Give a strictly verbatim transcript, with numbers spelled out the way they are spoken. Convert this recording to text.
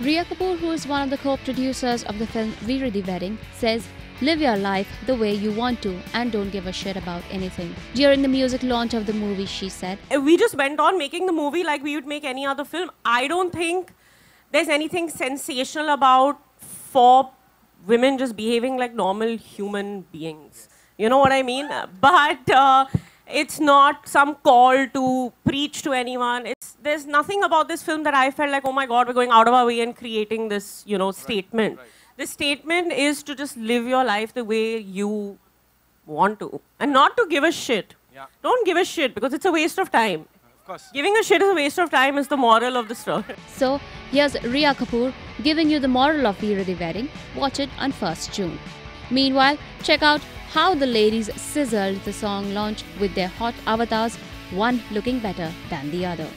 Rhea Kapoor, who is one of the co-producers of the film Veere Di Wedding, says, "Live your life the way you want to and don't give a shit about anything." During the music launch of the movie, she said, "We just went on making the movie like we would make any other film. I don't think there's anything sensational about four women just behaving like normal human beings. You know what I mean? But uh, it's not some call to preach to anyone. It's, there's nothing about this film that I felt like, oh my God, we're going out of our way and creating this, you know, statement. Right, right. The statement is to just live your life the way you want to and not to give a shit. Yeah. Don't give a shit because it's a waste of time. Of course. Giving a shit is a waste of time is the moral of the story." So here's Rhea Kapoor giving you the moral of Veere Di Wedding. Watch it on first June. Meanwhile, check out how the ladies sizzled the song launch with their hot avatars, one looking better than the other.